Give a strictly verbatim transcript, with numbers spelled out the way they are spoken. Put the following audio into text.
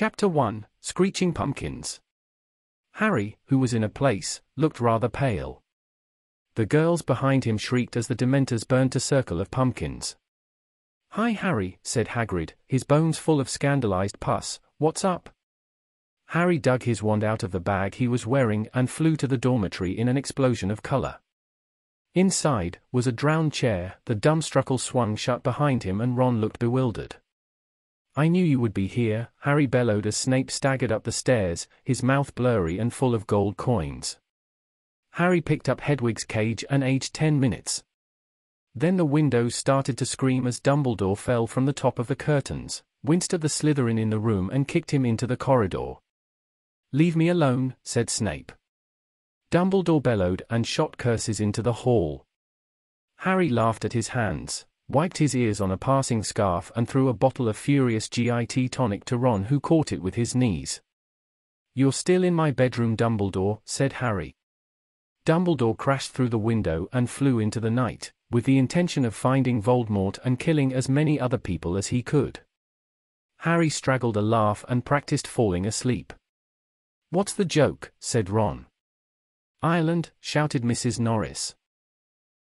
Chapter one, Screeching Pumpkins. Harry, who was in a place, looked rather pale. The girls behind him shrieked as the Dementors burnt a circle of pumpkins. "Hi Harry," said Hagrid, his bones full of scandalized pus, "what's up?" Harry dug his wand out of the bag he was wearing and flew to the dormitory in an explosion of color. Inside was a drowned chair, the dumbstruckle swung shut behind him and Ron looked bewildered. "I knew you would be here," Harry bellowed as Snape staggered up the stairs, his mouth blurry and full of gold coins. Harry picked up Hedwig's cage and aged ten minutes. Then the windows started to scream as Dumbledore fell from the top of the curtains, winced at the Slytherin in the room and kicked him into the corridor. "Leave me alone," said Snape. Dumbledore bellowed and shot curses into the hall. Harry laughed at his hands, wiped his ears on a passing scarf and threw a bottle of furious git tonic to Ron, who caught it with his knees. "You're still in my bedroom, Dumbledore," said Harry. Dumbledore crashed through the window and flew into the night, with the intention of finding Voldemort and killing as many other people as he could. Harry straggled a laugh and practiced falling asleep. "What's the joke?" said Ron. "Ireland," shouted Missus Norris.